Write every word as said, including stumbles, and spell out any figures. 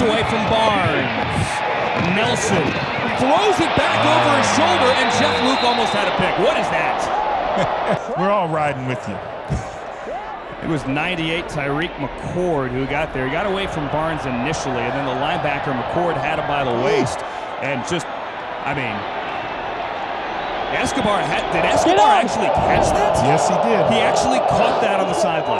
gets away from Barnes. Nelson throws it back over his shoulder, and Jeff Luke almost had a pick. What is that? We're all riding with you. It was ninety-eight Tyreek McCord who got there. He got away from Barnes initially, and then the linebacker McCord had him by the waist. And just, I mean, Escobar had, did Escobar actually catch that? Yes, he did. He actually caught that on the sideline.